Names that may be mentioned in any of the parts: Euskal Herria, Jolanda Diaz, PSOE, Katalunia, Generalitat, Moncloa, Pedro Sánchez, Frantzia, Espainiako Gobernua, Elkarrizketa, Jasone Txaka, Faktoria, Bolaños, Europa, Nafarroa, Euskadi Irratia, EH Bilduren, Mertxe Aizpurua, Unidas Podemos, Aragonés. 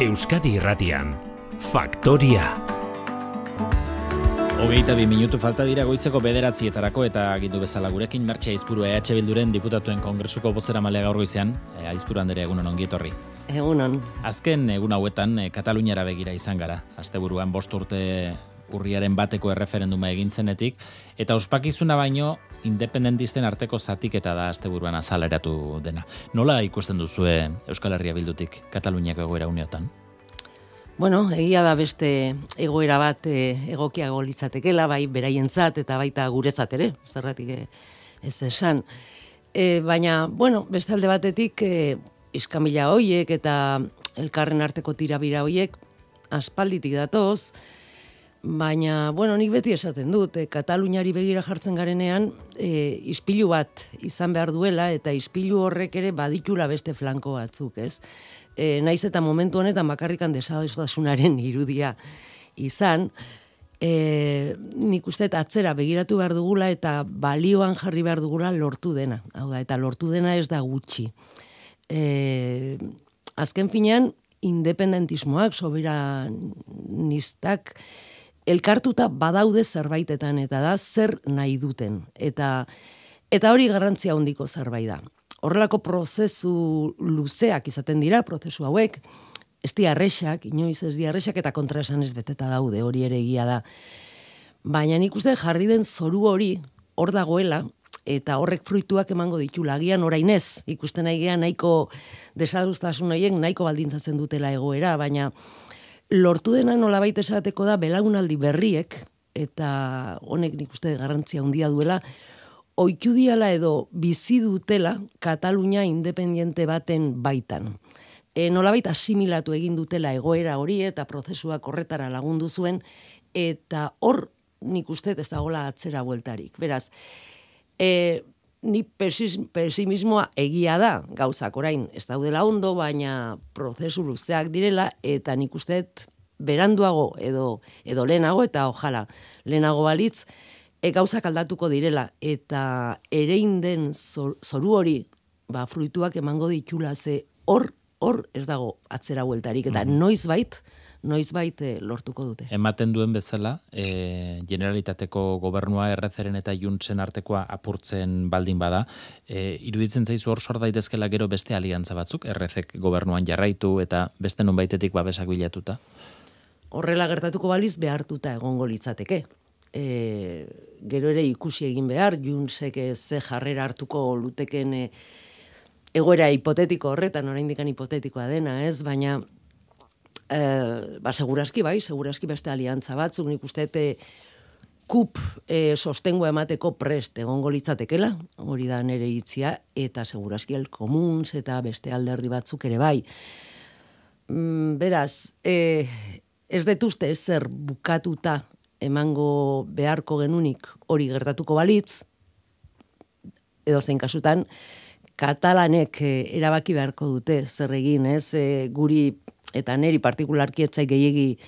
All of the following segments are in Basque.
Euskadi Irratian, Faktoria. 22 minutu falta dira goizeko 9 eta agindu bezala gurekin Mertxe Aizpurua EH Bilduren Diputatuen Kongresuko bozeramalea gaur goizean. Aizpurua Andere, egunon ongi etorri. Egunon. Azken egun hauetan Kataluniara begira izan gara. Asteburuan 5 urte urriaren bateko erreferenduma egin zenetik eta ospakizuna baino independentisten arteko zatiketa da asteburuan azaleratu dena. Nola ikusten duzue Euskal Herria Bildutik Kataluniako egoera uneotan? Bueno, egia da beste egoera bat egokiago litzatekela, bai beraientzat eta baita guretzat ere, zergatik ez esan. Baina, bueno, beste alde batetik iskamila hoiek eta elkarren arteko tirabira hoiek aspalditik datoz. Baina, bueno, nik beti esaten dut, Kataluniari begira jartzen garenean, ispilu bat izan behar duela, eta ispilu horrek ere baditula beste flanko batzuk, ez? Naiz eta momentu honetan bakarrikan desadostasunaren irudia izan, nik uste atzera begiratu behar dugula, eta balioan jarri behar dugula lortu dena. Hau da, eta lortu dena ez da gutxi. Azken finean, independentismoak, soberanistak, elkartuta badaude zerbaitetan, eta da zer nahi duten. Eta hori garrantzia handiko zerbait da. Horrelako prozesu luzeak izaten dira, prozesu hauek, ez diarrexak, inoiz ez diarrexak, eta kontraesan ez beteta daude, hori ere egia da. Baina nik uste jarri den zoru hori, hor dagoela, eta horrek fruituak emango ditula. Agian orainez, ikusten aigean nahiko desadustasun horiek nahiko baldintzatzen dutela egoera, baina lortu dena nolabait esateko da belaunaldi berriek, eta honek nik uste garrantzia handia duela, ohitu diala edo bizi dutela Katalunia independiente baten baitan. Nolabait asimilatu egin dutela egoera hori eta prozesuak horretara lagundu zuen, eta hor nik uste ez dagoela atzera bueltarik. Beraz, ni pesimismoa egia da, gauzak orain ez daudela ondo, baina prozesu luzeak direla, eta nik uste beranduago edo lehenago, eta ojala lehenago balitz, gauzak aldatuko direla, eta erein den zoru hori fruituak emango ditula, ze hor ez dago atzera bueltarik, eta noiz bait lortuko dute. Ematen duen bezala, Generalitateko Gobernua Errezeren eta Juntzen artekoa apurtzen baldin bada, iruditzen zaizu hor sor daitezkela gero beste aliantza batzuk, Errezek gobernuan jarraitu eta beste nonbaitetik babesak bilatuta? Horrela gertatuko baliz behartuta egongo litzateke. Gero ere ikusi egin behar, Juntzek ze jarrera hartuko luteken egoera hipotetiko horretan, oraindik hipotetikoa dena, ez? Baina segurazki beste aliantza batzuk, nik uste kup sostengoa emateko prest egongo litzatekela, hori da nere hitzia, eta segurazki El Komuns eta beste alderdi batzuk ere bai. Beraz, ez dut uste ezer bukatuta emango beharko genunik hori gertatuko balitz, edo zein kasutan, Katalanek erabaki beharko dute zer egin, ez? Guri eta neri partikularki etzai gehiegi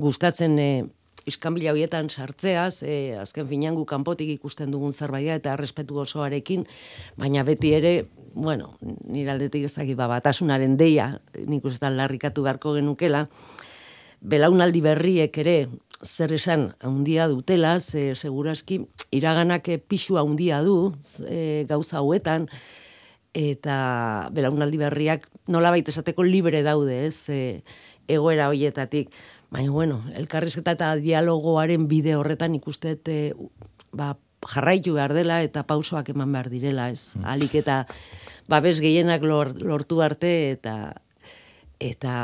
gustatzen iskanbila horietan sartzeaz, azken finean gu kanpotik ikusten dugun zerbait eta errespetu osoarekin, baina beti ere, bueno, nire aldetik ezagik batasunaren deia, nik uste larrikatu beharko genukela, belaunaldi berriek ere zer esan handia dutela, segurazki iraganak pixua handia du gauza hauetan, eta belaunaldi berriak nolabait esateko libre daude, ez, egoera horietatik. Baina, bueno, elkarrizketa eta dialogoaren bide horretan ikustet jarraitu behar dela eta pausoak eman behar direla, ez. Alik eta babes gehienak lortu arte eta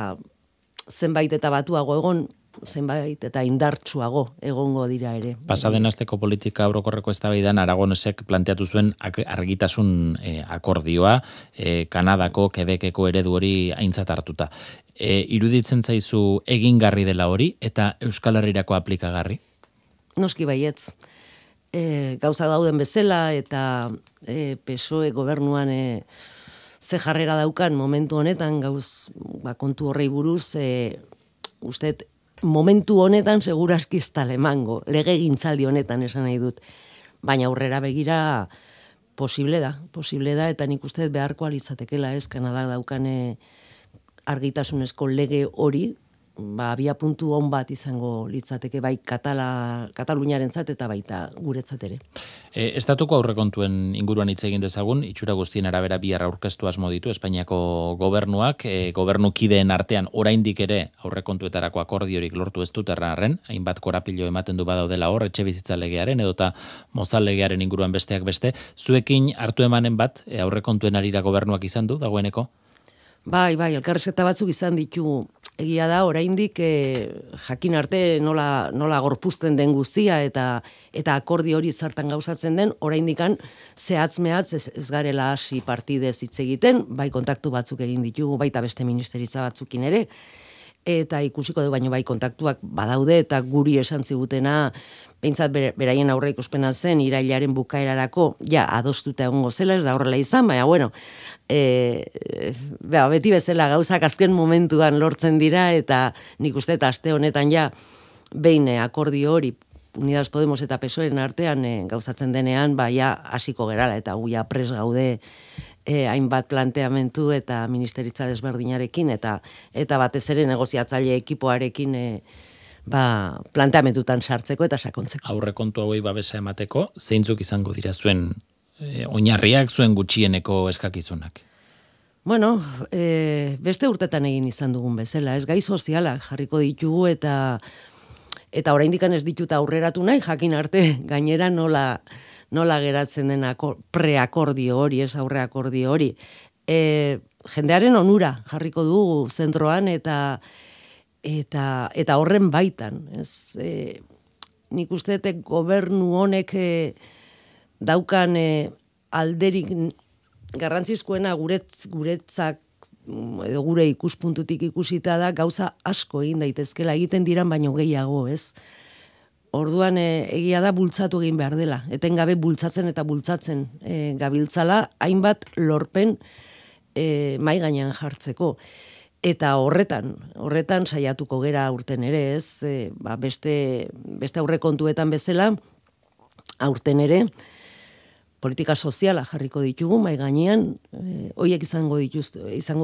zenbait eta batuago egon, zenbait eta indartsuago egongo dira ere. Pasaden asteko politika orokorreko eztabaidan Aragonesek planteatu zuen argitasun akordioa, Kanadako, Quebeceko eredu hori aintzat hartuta. Iruditzen zaizu egingarri dela hori eta Euskal Herrirako aplikagarri? Noski baietz. Gauza dauden bezala eta PSOE gobernuan ze jarrera daukan momentu honetan kontu horrei buruz usteet momentu honetan segurazki ez da lemango, lege gintzaldi honetan esan nahi dut. Baina aurrera begira posible da, eta nik uste beharko alitzatekela ez Kanada daukane argitasunezko lege hori, abia puntu on bat izango litzateke bai Kataluniaren zat eta baita guretzat ere. Estatuko aurrekontuen inguruan hitz egin dezagun, itxura guztien arabera bihar aurkeztu asmo ditu Espainiako gobernuak, gobernukideen artean oraindik ere aurrekontuetarako akordiorik lortu ez dut arren, hainbat korapilo ematen du badaudela hor, etxe bizitza legearen edota mozal legearen inguruan besteak beste, zuekin hartu emanen bat aurrekontuen arira gobernuak izan du dagoeneko? Bai, elkarrezketa batzuk izan ditu. Egia da, oraindik jakin arte nola gorpuzten den guztia eta akordi hori zartan gauzatzen den, oraindikan zehatzmehatz ez garela hasi partidez hitz egiten, bai kontaktu batzuk egin ditugu, baita beste ministeritza batzukin ere, eta ikusiko du baino bai kontaktuak badaude eta guri esan zigutena, behintzat beraien aurre ikuspena zen, irailaren bukaerarako, ja, adostuta egongo zela, ez da horrela izan, baina, bueno, beti bezala gauzak azken momentuan lortzen dira, eta nik uste eta aste honetan ja, behin akordio hori, Unidas Podemos eta PSOEren artean gauzatzen denean, baina hasiko gerala, eta guia pres gaude, hainbat planteamentu eta ministeritza desberdinarekin eta batez ere negoziatzaile ekipoarekin planteamentutan sartzeko eta sakontzeko. Aurrekontu hauei babesa emateko, zeintzuk izango dira zuen oinarriak, zuen gutxieneko eskakizunak? Bueno, beste urtetan egin izan dugun bezala, ez gai sozialak jarriko ditugu eta oraindik ez dituta aurreratu nahi, jakin arte gainera nola geratzen den preakordio hori, ez aurreakordio hori. Jendearen onura jarriko dugu zentroan eta horren baitan. Nik usteetek gobernu honek daukan alderik garrantzizkoena guretzak edo gure ikuspuntutik ikusita da gauza asko egin daitezkela egiten diran baino gehiago, ez? Orduan egia da bultzatu egin behar dela. Etengabe bultzatzen eta bultzatzen gabiltzala, hainbat lorpen mai gainean jartzeko. Eta horretan saiatuko gera aurten ere, ez? Beste aurrekontuetan bezala, aurten ere, politika soziala jarriko ditugu, mai gainean, hoiek izango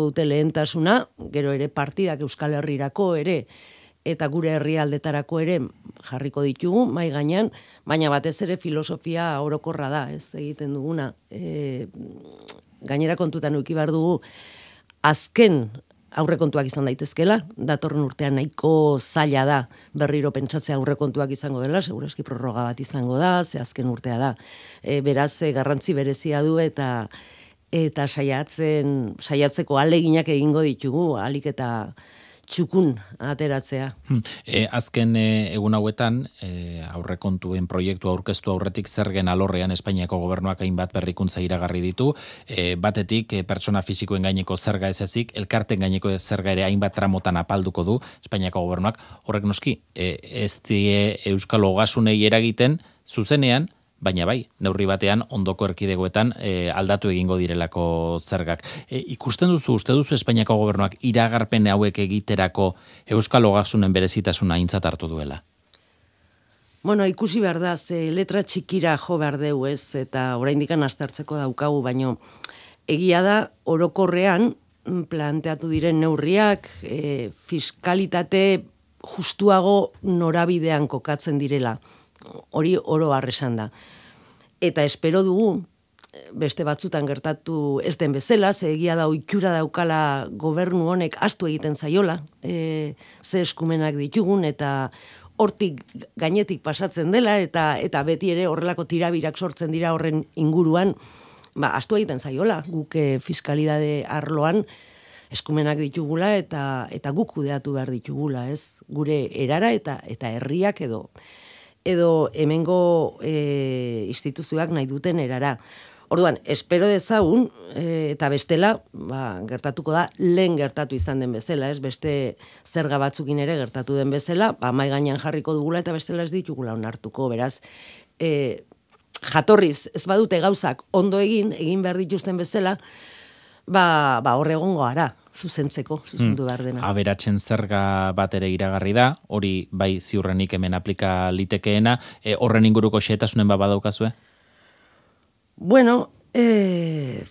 dute lehentasuna, gero ere partidak Euskal Herrirako ere, eta gure herrialdetarako ere jarriko ditugu, mai gainean, baina batez ere filosofia orokorra da, ez egiten duguna. Gainera kontutan eduki behar dugu, azken aurrekontuak izan daitezkela, datorren urtean nahiko zaila da, berriro pentsatzea aurrekontuak izango dela, segurazki prorroga bat izango da, ze azken urtea da. Beraz, garrantzi berezia du eta saiatzeko aleginak egingo ditugu, ahalik eta txukun ateratzea. Azken egun hauetan, aurrekontuen proiektu aurkeztu aurretik zergen alorrean Espainiako gobernuak hainbat berrikuntza iragarri ditu. Batetik, pertsona fisikoen gaineko zerga ez ezik, elkarten gaineko zerga ere hainbat tramotan apalduko du Espainiako gobernuak. Horrek noski, ez die euskal ogasunei eragiten zuzenean, baina bai, neurri batean ondoko erkidegoetan aldatu egingo direlako zergak. Ikusten duzu, uste duzu Espainiako gobernuak iragarpen hauek egiterako euskal ogasunen berezitasuna aintzat hartu duela? Bueno, ikusi behar da, letra txikira jo behar deu ez, eta oraindik aztertzeko daukagu, baino egia da orokorrean planteatu diren neurriak fiskalitate justuago norabidean kokatzen direla. Hori oro harresan da. Eta espero dugu, beste batzutan gertatu ez den bezala, ze egia da ohitura daukala gobernu honek astu egiten zaiola, ze eskumenak ditugun, eta hortik gainetik pasatzen dela, eta beti ere horrelako tirabirak sortzen dira horren inguruan, astu egiten zaiola, guk fiskalidade arloan, eskumenak ditugula eta guk kudeatu behar ditugula, ez gure erara eta herriak edo hemengo instituzioak nahi duten erara. Orduan, espero dezagun, eta bestela, gertatuko da, lehen gertatu izan den bezala, beste zerga batzukin ere gertatu den bezala, mai gainean jarriko dugula eta bestela ez ditugula onartuko, beraz. Jatorriz, ez badute gauzak ondo egin behar dituzten bezala, horre egongo gara, zuzentzeko, zuzendu behar dena. Aberatzen zerga bat ere iragarri da, hori bai ziurrenik hemen aplika litekeena, horren inguruko xehetasunen badaukazue? Bueno,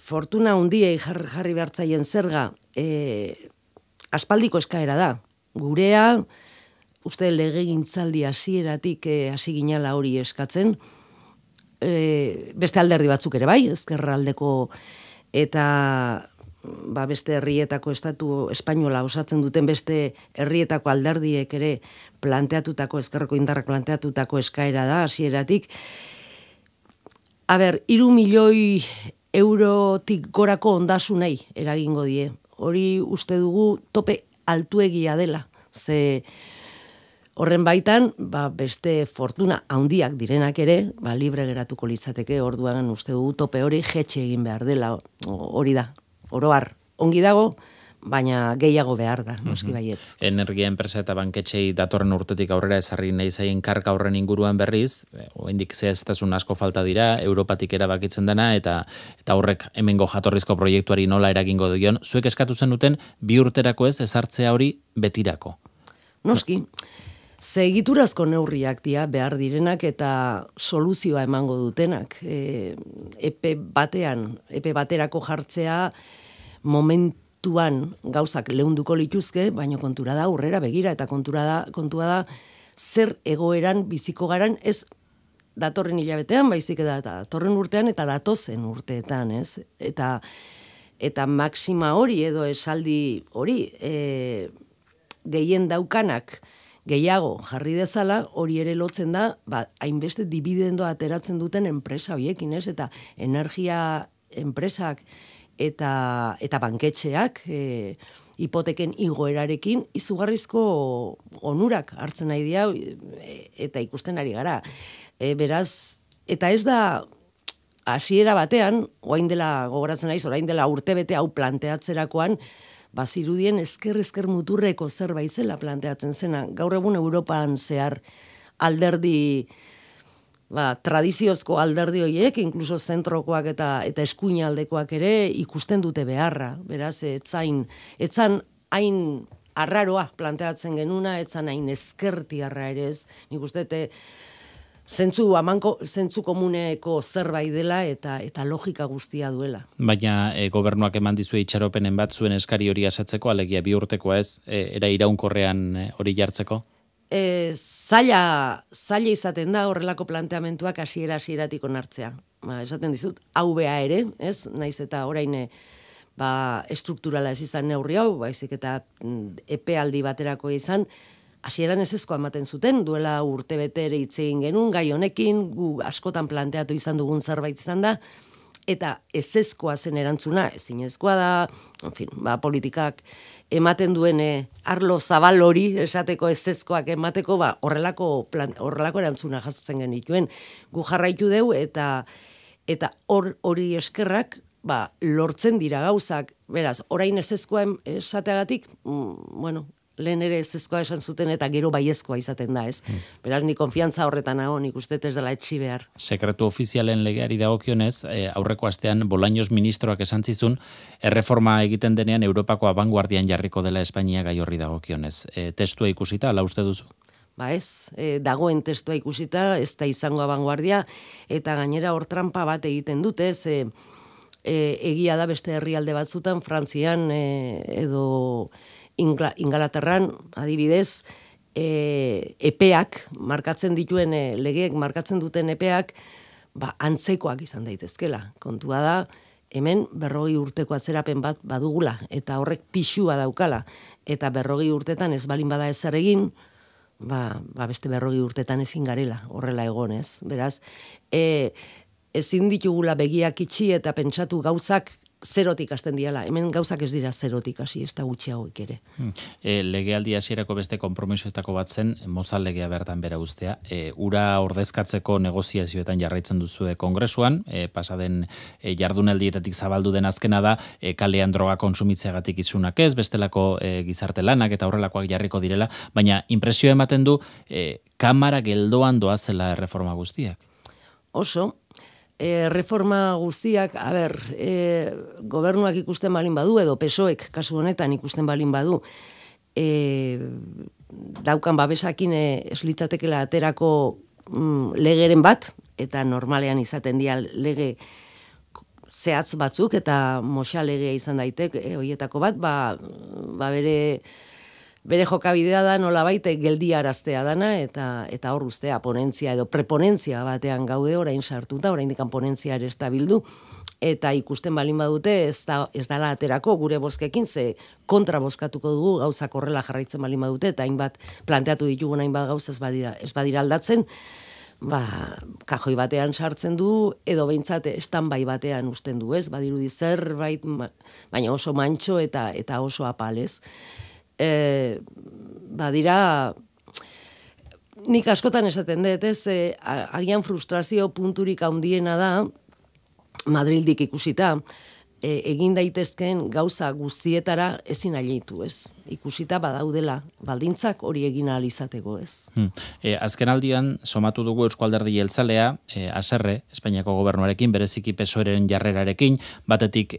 fortuna hundiei jarri behartzaien zerga aspaldiko eskaera da. Gurea, uste legegintzaldi hasieratik hasi ginala hori eskatzen, beste alderdi batzuk ere bai, ezkerraldeko eta beste herrietako estatu espainola osatzen duten beste herrietako alderdiek ere planteatutako, ezkerreko indarrak planteatutako eskaera da hasieratik. A ber, 3 milioi eurotik gorako ondasunei eragingo die. Hori uste dugu tope altuegia dela. Ze horren baitan, beste fortuna handiak direnak ere, libre geratuko litzateke, orduan uste dugu tope hori jetxe egin behar dela, hori da. Oroar, ongi dago, baina gehiago behar da, noski baietz. Energia enpresa eta banketxei datorren urtetik aurrera ezarri nahi zaien karga horren inguruan berriz, oraindik zehaztasun asko falta dira, Europatik erabakitzen dena, eta horrek hemengo jatorrizko proiektuari nola eragingo dion, zuek eskatu zenuten 2 urterako ez ezartzea hori betirako. Noski, ze egiturazko neurriak dira behar direnak eta soluzioa emango dutenak. Epe baterako jartzea momentu tuan gauzak leunduko lituzke, baina kontura da aurrera begira, eta kontua da zer egoeran biziko garan, ez datorren hilabetean, baizik eta datorren urtean eta datozen urteetan, ez? Eta maksima hori edo esaldi hori gehien daukanak gehiago jarri dezala, hori ere lotzen da, hainbeste dibidendoa ateratzen duten enpresa horiekin, ez? Eta energia enpresak eta banketxeak hipoteken igoerarekin izugarrizko onurak hartzen nahi dira eta ikusten ari gara. Beraz, eta ez da hasiera batean, orain dela gogoratzen naiz, orain dela urtebete hau planteatzerakoan, bazirudien ezker muturreko zerbait zela planteatzen zena. Gaur egun Europan zehar alderdi tradiziozko alderdi horiek, inkluso zentrokoak eta eskuinaldekoak ere ikusten dute beharra. Beraz, etzan hain arraroa planteatzen genuna, etzan hain ezkerti arra ere ez. Nik uste, zentzu komuneko zerbait dela eta logika guztia duela. Baina gobernuak eman dizue itxaropenen bat zuen eskari hori asatzeko, alegia 2 urtekoa ez, era iraunkorrean hori jartzeko? Zaila izaten da horrelako planteamentuak hasieratik onartzea. Esaten dizut, hau bea ere, ez? Naiz eta orain estrukturala ez izan neurri hau, baizik eta epealdi baterako izan, hasieran ezezkoa ematen zuten, duela urtebete ere hitz egin genuen, gai honekin, gu askotan planteatu izan dugun zerbait izan da, eta ezezkoa zen erantzuna, ezinezkoa da, en fin, politikak ematen duen arlo zabal hori, esateko ezezkoak emateko, horrelako erantzuna jasotzen genituen. Gu jarraitu deu eta hori eskerrak lortzen dira gauzak. Beraz, orain ezezkoa esateagatik, bueno, lehen ere ezezkoa esan zuten eta gero baiezkoa izaten da, ez? Beraz, ni konfiantza horretan hau, nik uste ez dela etxi behar. Sekretu ofizialen legeari dagokionez, aurreko astean Bolaños ministroak esan zizun, erreforma egiten denean Europako abanguardian jarriko dela Espainia gai horri dagokionez. Testua ikusita, ala uste duzu? Ba ez, dagoen testua ikusita, ez da izango abanguardia, eta gainera hor trampa bat egiten dute, ez? Egia da beste herrialde batzutan, Frantzian edo Ingalaterran, adibidez, epeak, markatzen dituen legeek, markatzen duten epeak, antzekoak izan daitezkela. Kontua da, hemen 40 urteko atzerapen bat badugula, eta horrek pixua daukala. Eta 40 urtetan ez balin bada ezer egin, beste 40 urtetan ezin garela, horrela egonez. Beraz, ezin ditugula begiak itxi eta pentsatu gauzak, zerotik hasten diala, hemen gauzak ez dira zerotik hasi, ez da gutxiagoik ere. Legealdi hasierako beste konpromisoetako bat zen, mozal legea bertan bera uztea. Ura ordezkatzeko negoziazioetan jarraitzen duzu kongresuan, pasaden jardunaldietatik zabaldu den azkena da, kalean droga konsumitzeagatik izunak ez, bestelako gizarte lanak eta horrelakoak jarriko direla, baina inpresio ematen du, kamara geldoan doazela erreforma guztiak. Oso, reforma guztiak, gobernuak ikusten balin badu, edo PSOEk kasu honetan ikusten balin badu, daukan babesakin eslitzatekela aterako legeren bat, eta normalean izaten dira lege zehatz batzuk eta moxalegea izan daitek horietako bat, bere jokabidea da nola baite geldiaraztea dana eta hor ustea ponentzia edo preponentzia batean gaude orain sartuta, orain dikan ponentzia ere estabildu eta ikusten balin badute ez dala aterako gure bozkekin, ze kontra bozkatuko dugu gauzak horrela jarraitzen balin badute eta hainbat planteatu ditugun hainbat gauz ez badira aldatzen, kajoi batean sartzen du, edo behintzat estanbai batean usten du, ez? Badirudi zerbait, baina oso mantxo eta oso apalez. Badira, nik askotan esaten dut, ez? Agian frustrazio punturik handiena da, Madrildik ikusita, egin daitezkeen gauza guztietara ezin aileitu, ez? Ikusita badaudela baldintzak hori egin ahal izateko, ez? Azken aldian, somatu dugu Euskalderri Heltzalea, haserre, Espainiako gobernuarekin, bereziki PSOEren jarrerarekin, batetik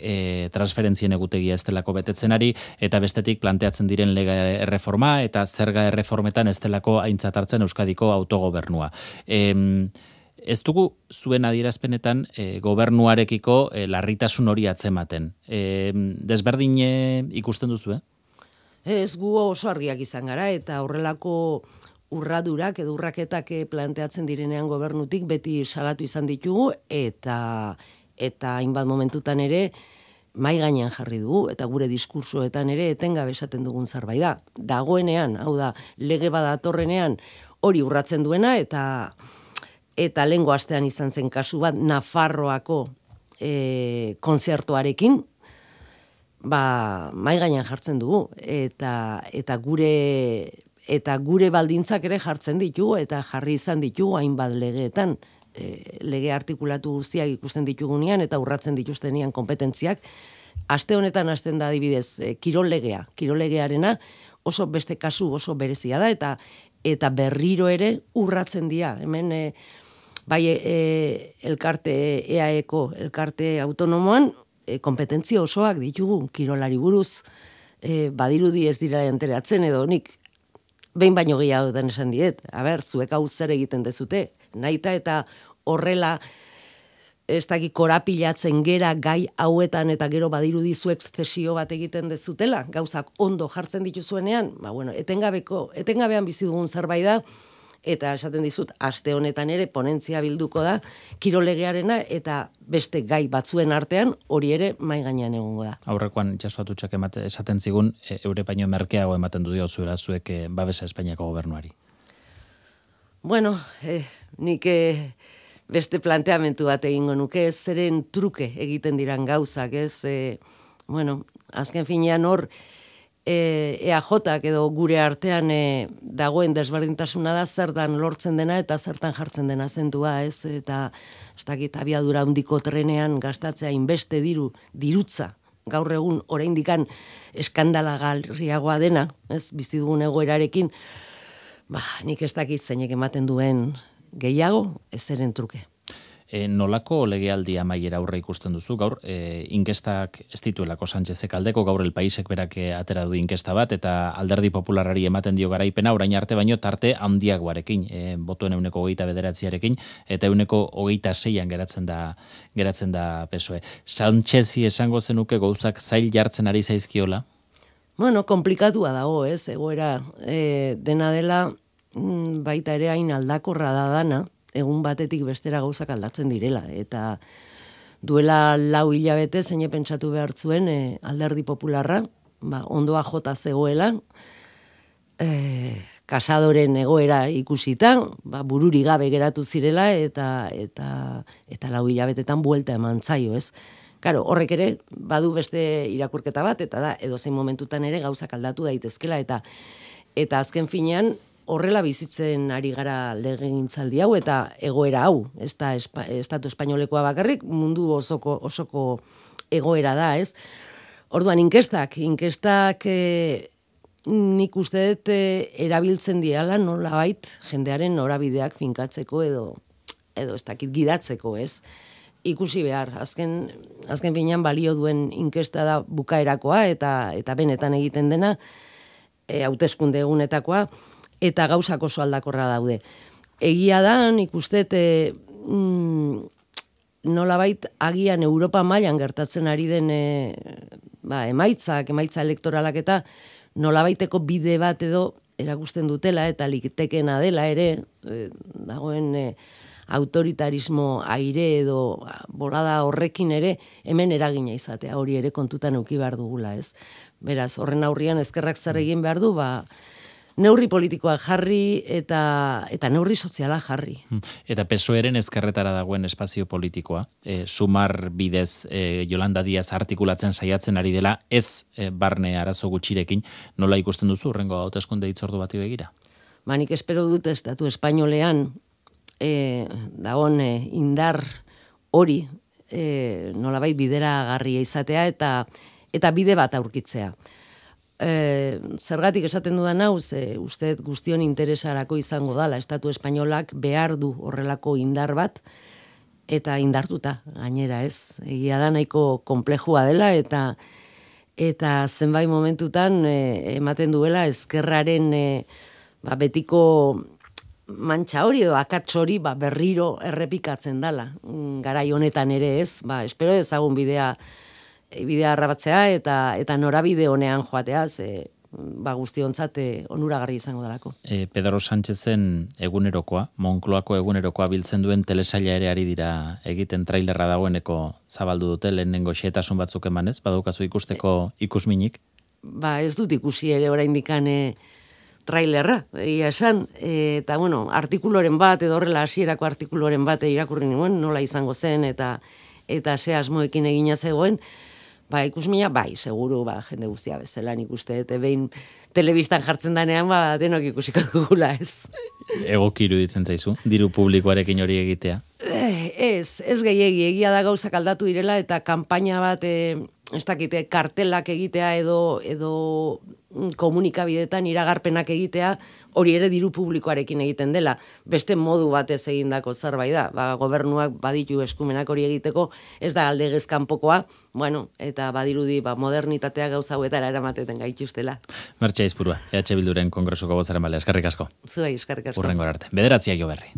transferentzien egutegia ez delako betetzenari, eta bestetik planteatzen diren lege erreforma, eta zerga erreformetan ez delako aintzatartzen Euskadiko autogobernua. Ez dugu zuen adierazpenetan gobernuarekiko larritasun hori atzematen. Desberdin ikusten duzu, Ez, gu oso argiak izan gara, eta horrelako urradurak edo urraketak planteatzen direnean gobernutik beti salatu izan ditugu, eta hainbat momentutan ere maigainan jarri dugu, eta gure diskursoetan ere etengabe esaten dugun zerbait da. Dagoenean, hau da, lege badatorrenean hori urratzen duena, eta lehengo astean izan zen kasu bat Nafarroako kontzertuarekin, maigainan jartzen dugu, eta gure baldintzak ere jartzen ditugu, eta jarri izan ditugu hainbat legeetan, lege artikulatu guztiak ikusten ditugunean, eta urratzen dituztenean kompetentziak. Aste honetan hasten da adibidez, kirolegearena oso beste kasu oso berezia da, eta berriro ere urratzen dira, hemen bai elkarte EAeko, elkarte autonomoan, kompetentzia osoak ditugu, kirolari buruz, badirudi ez dira enteratzen edo nik, behin baino gehiagotan esan diet, zuek hau zer egiten dezute, nahita eta horrela, ez dakik korapilatzen gera gai hauetan eta gero badirudi zuek zesio bat egiten dezutela, gauzak ondo jartzen dituzuenean, etengabean bizi dugun zerbait da, eta esaten dizut, aste honetan ere ponentzia bilduko da, kirolegearena eta beste gai batzuen artean hori ere maigainean egongo da. Aurrekoan Jasone Txaka esaten zigun, europaino merkeago ematen du diozuela zuek babesa Espainiako gobernuari. Bueno, nik beste planteamentu bat egingo nuke, ez zeren truke egiten diran gauzak, ez? Bueno, azken finean hor, EAJak edo gure artean dagoen desberdintasuna da, zer dan lortzen dena eta zertan jartzen dena zentua, ez? Eta, ez dakit, abiadura handiko trenean gastatzea inbeste dirutza, gaur egun, oraindik eskandalagarriagoa dena, ez? Bizi dugun egoerarekin, nik ez dakit zeinek ematen duen gehiago, ez zeren truke. Nolako legealdi amaiera aurre ikusten duzu gaur, inkestak ez dituelako Sánchezek aldeko, gaur El Paisek berak atera du inkesta bat, eta Alderdi Popularrari ematen dio garaipena, orain arte baino tarte handiagoarekin, botoen 29%, eta 26%an geratzen da PSOE. Sánchezi esango zenuke gauzak zail jartzen ari zaizkiola? Bueno, komplikatua dago, ez, egoera dena dela, baita ere hain aldakorra da dana, egun batetik bestera gauzak aldatzen direla, eta duela 4 hilabete zein pentsatu behar zuen Alderdi Popularra, ondoa jota zegoela, Casadoren egoera ikusita, bururi gabe geratu zirela, eta 4 hilabetetan buelta eman zaio, ez? Karo, horrek ere badu beste irakurketa bat, eta da, edozein momentutan ere gauzak aldatu daitezkela, eta azken finean, horrela bizitzen ari gara legegintzaldi hau eta egoera hau, ez da estatu espainolekoa bakarrik, mundu osoko egoera da, ez? Orduan inkestak nik uste dut erabiltzen diala nolabait jendearen norabideak finkatzeko edo ez dakit gidatzeko, ez? Ikusi behar, azken finean balio duen inkesta da bukaerakoa eta benetan egiten dena, hauteskunde egunetakoa, eta gauzak oso aldakorra daude. Egia da, nik uste, nolabait agian Europa mailan gertatzen ari den emaitza elektoralak eta nolabaiteko bide bat edo erakusten dutela eta litekeena dela ere dagoen autoritarismo aire edo bolada horrekin ere hemen eragina izatea, hori ere kontutan eduki behar dugula, ez. Beraz, horren aurrean ezkerrak zer egin behar du, neurri politikoa jarri eta neurri soziala jarri. Eta PSOEren ezkerretara dagoen espazio politikoa. Sumar bidez Jolanda Diaz artikulatzen saiatzen ari dela, ez barne arazo gutxirekin. Nola ikusten duzu horrengo hauteskunde hitzordu bati begira? Nik espero dut estatu espainolean dagoen indar hori nolabait bideragarria izatea eta bide bat aurkitzea. Zergatik esaten dudan hau, uste guztion interesarako izango dala, estatu espainolak behar du horrelako indar bat, eta indartuta, gainera ez, egia da nahiko konplejua dela, eta zenbait momentutan ematen duela ezkerraren betiko mantxa hori edo akats hori berriro errepikatzen dala, garai honetan ere ez, espero dezagun bidea harrabatzea eta norabide honean joatea, guztiontzat onuragarri izango delako. Pedro Sánchezen egunerokoa, Moncloako egunerokoa biltzen duen telesaila ere ari dira egiten, trailerra dagoeneko zabaldu dute, lehenengo xehetasun batzuk emanez, badaukazu ikusteko ikusminik? Ez dut ikusi ere oraindik trailerra, egia esan, eta bueno, artikuloren bat, edo horrela hasierako artikuloren bat irakurri nuen, nola izango zen, eta ze asmoekin egina zegoen, ikusmina, seguru, jende guztia bezala nik uste, eta behin telebistan jartzen danean, denok ikusiko dugula, ez. Egoki iruditzen zaizu, diru publikoarekin hori egitea? Ez gehiegi, egia da gauzak aldatu direla, eta kanpaina bat, ez dakite, kartelak egitea edo komunikabidetan iragarpenak egitea, hori ere diru publikoarekin egiten dela. Beste modu batez egindako zerbait da. Gobernuak baditu eskumenak hori egiteko, ez da aldegez kanpokoa, eta badirudi modernitatea gauza hauetara eramateten gaituztela. Mertxe Aizpurua, EH Bilduren Kongresuko bozeramailea, eskerrik asko. Zuei, eskerrik asko. Hurrengora arte. 9:00 berri.